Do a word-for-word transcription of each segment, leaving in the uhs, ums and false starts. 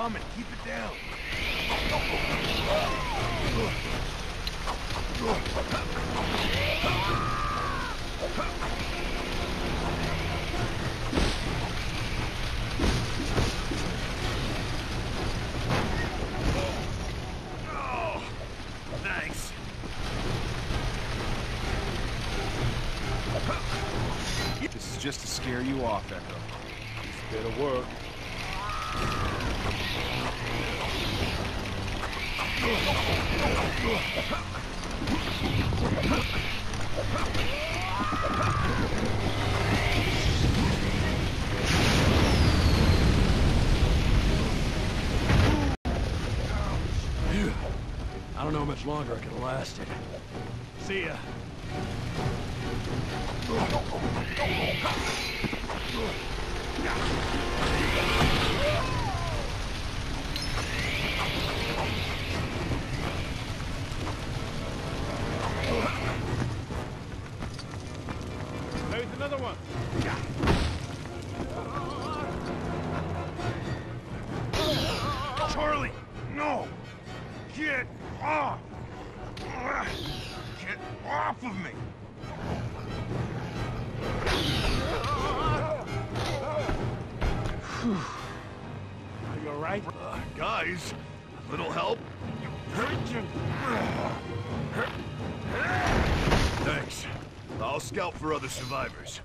coming. Keep it down. Oh, thanks. This is just to scare you off, Echo. It's a bit of work. I don't know how much longer I can last it. See ya. Another one. Yeah. Charlie, no! Get off! Get off of me! Whew. Are you all right? Uh, guys, a little help? Thanks. I'll scout for other survivors.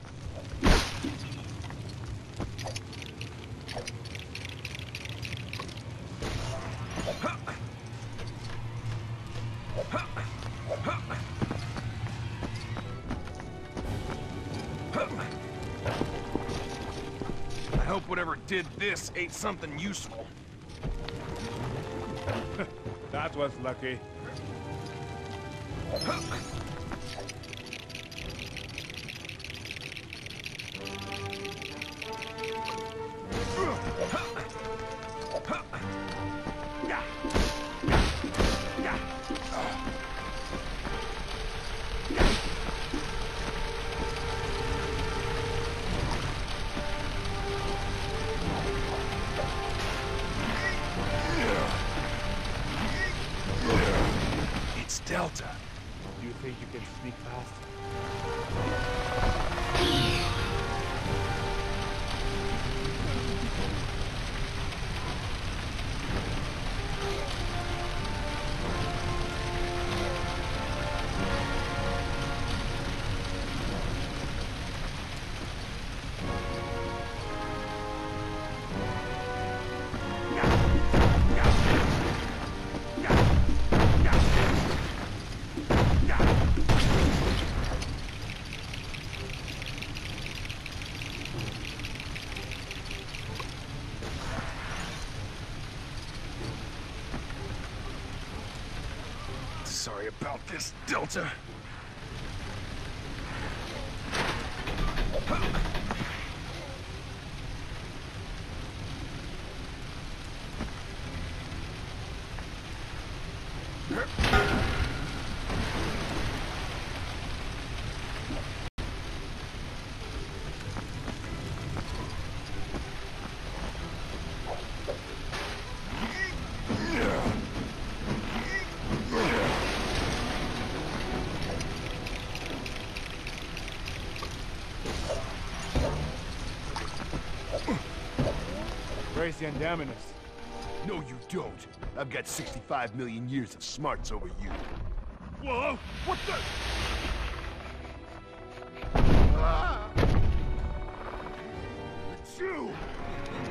I hope whatever did this ate something useful. That was lucky. It's Delta. Do you think you can sneak past? Sorry about this, Delta. Gracie and Daminus. No, you don't. I've got sixty-five million years of smarts over you. Whoa! What the? Ah! It's you!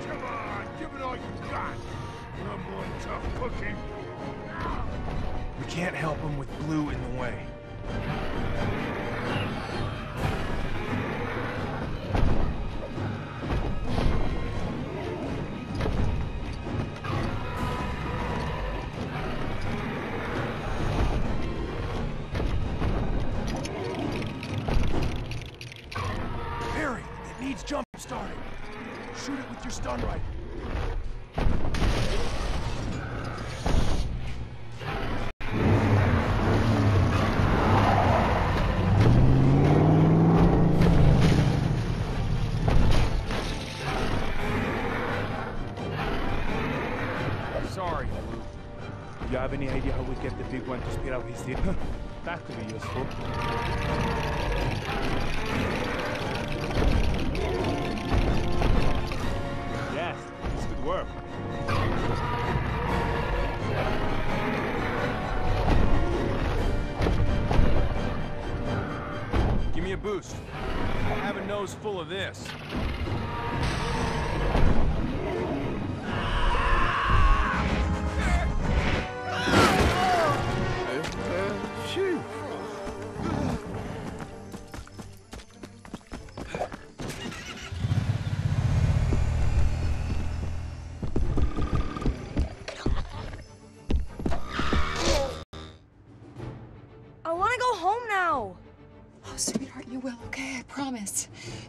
Come on, give it all you got. No more tough cooking. We can't help him with Blue in the way. Jump started. Shoot it with your stun rifle. any idea how we get the big one to spit out his dinner? That could be useful. Yes, this could work. Give me a boost. I have a nose full of this.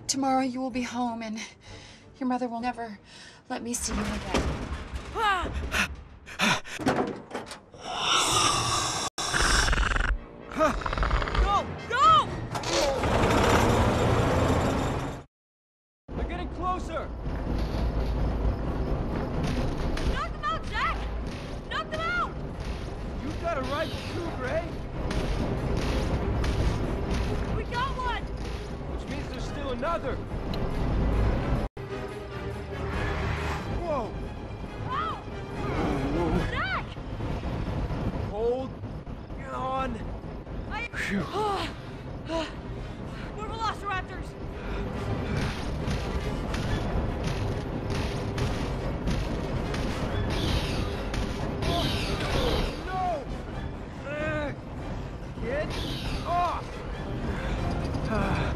Tomorrow you will be home, and your mother will never let me see you again. Ah! Go! Go! They're getting closer! Knock them out, Jack! Knock them out! You've got a rifle too, Gray. We got one! Which means there's still another. Whoa! Oh! Whoa. Jack! Hold on. I... More velociraptors. No! Uh, get off! Uh.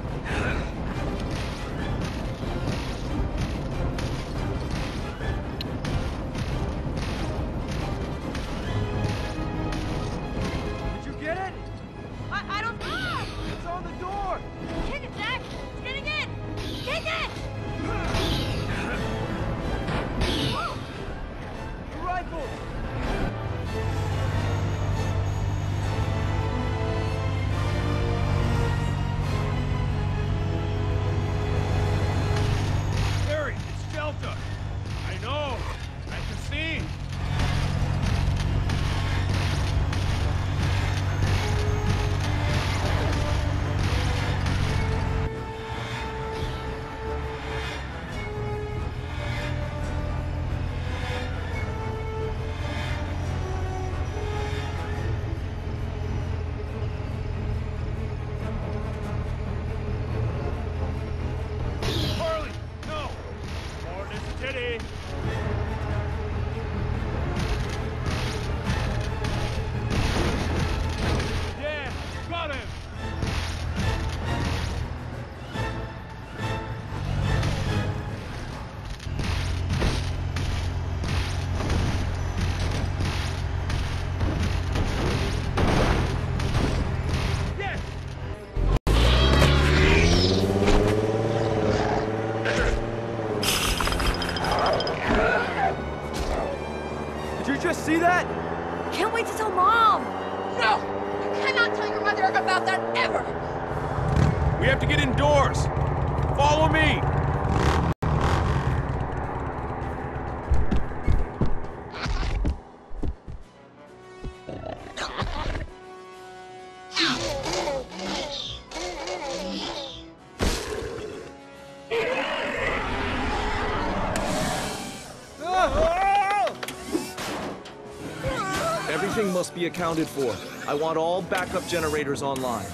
Everything must be accounted for. I want all backup generators online.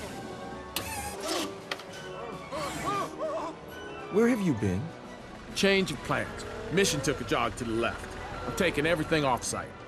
Where have you been? Change of plans. Mission took a jog to the left. I'm taking everything off-site.